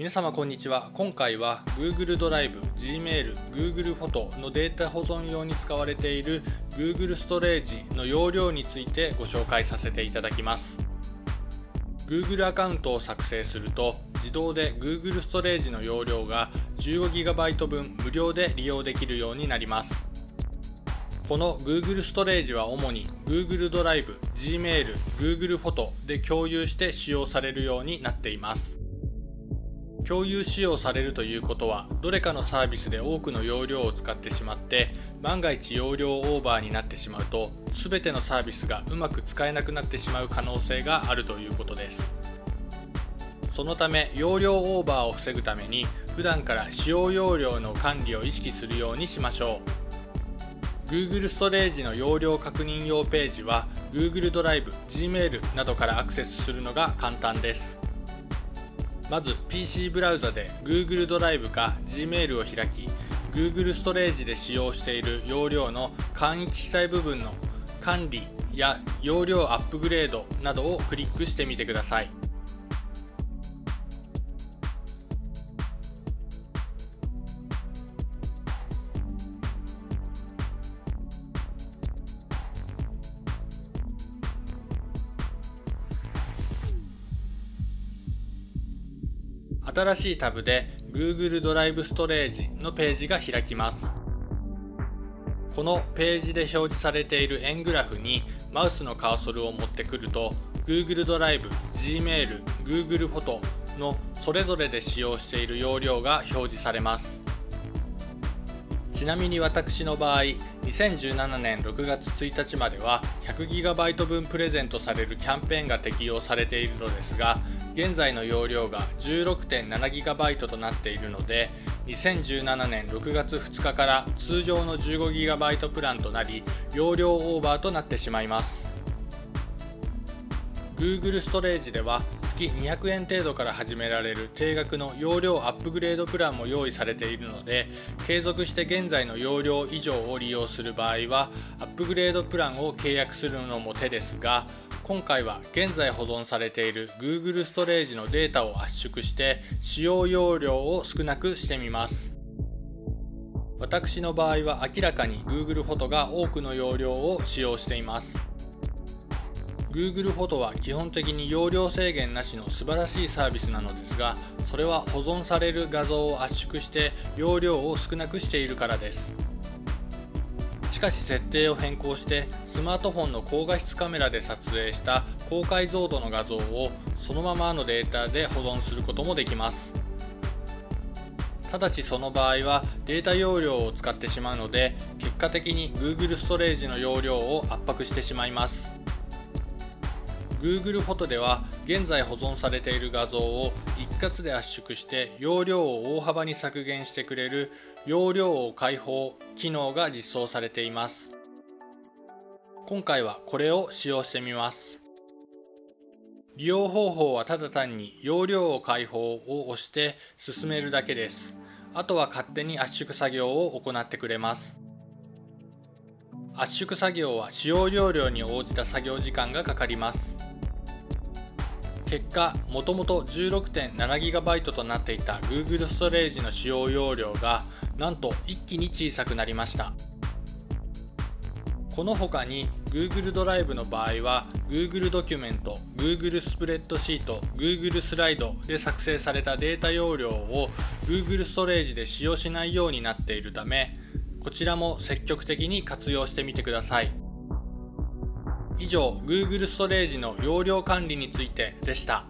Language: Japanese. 皆様こんにちは。今回は Google ドライブ、G メール、Google フォトのデータ保存用に使われている Google ストレージの容量についてご紹介させていただきます。Google アカウントを作成すると自動で Google ストレージの容量が 15GB 分無料で利用できるようになります。この Google ストレージは主に Google ドライブ、G メール、Google フォトで共有して使用されるようになっています。共有使用されるということは、どれかのサービスで多くの容量を使ってしまって、万が一容量オーバーになってしまうと、全てのサービスがうまく使えなくなってしまう可能性があるということです。そのため、容量オーバーを防ぐために、普段から使用容量の管理を意識するようにしましょう。Google ストレージの容量確認用ページは、Google ドライブ、G メールなどからアクセスするのが簡単です。まず PC ブラウザで Google ドライブか G メールを開き、 Google ストレージで使用している容量の簡易記載部分の管理や容量アップグレードなどをクリックしてみてください。新しいタブで Google ドライブストレージのページが開きます。このページで表示されている円グラフにマウスのカーソルを持ってくると Google ドライブ、G メール、Google フォトのそれぞれで使用している容量が表示されます。ちなみに私の場合、2017年6月1日までは 100GB 分プレゼントされるキャンペーンが適用されているのですが、現在の容量が 16.7GB となっているので、2017年6月2日から通常の 15GB プランとなり、容量オーバーとなってしまいます。 Google ストレージでは月200円程度から始められる定額の容量アップグレードプランも用意されているので、継続して現在の容量以上を利用する場合はアップグレードプランを契約するのも手ですが、今回は現在保存されている Google ストレージのデータを圧縮して使用容量を少なくしてみます。私の場合は明らかに Google フォトが多くの容量を使用しています。Google フォトは基本的に容量制限なしの素晴らしいサービスなのですが、それは保存される画像を圧縮して容量を少なくしているからです。しかし設定を変更してスマートフォンの高画質カメラで撮影した高解像度の画像をそのままのデータで保存することもできます。ただしその場合はデータ容量を使ってしまうので、結果的に Google ストレージの容量を圧迫してしまいます。 Google フォトでは現在保存されている画像を一括で圧縮して容量を大幅に削減してくれる容量を解放機能が実装されています。今回はこれを使用してみます。利用方法はただ単に容量を解放を押して進めるだけです。あとは勝手に圧縮作業を行ってくれます。圧縮作業は使用容量に応じた作業時間がかかります。結果、もともと 16.7GB となっていた Google ストレージの使用容量がなんと一気に小さくなりました。この他に Google ドライブの場合は Google ドキュメント、Google スプレッドシート、Google スライドで作成されたデータ容量を Google ストレージで使用しないようになっているため、こちらも積極的に活用してみてください。以上、Google ストレージの容量管理についてでした。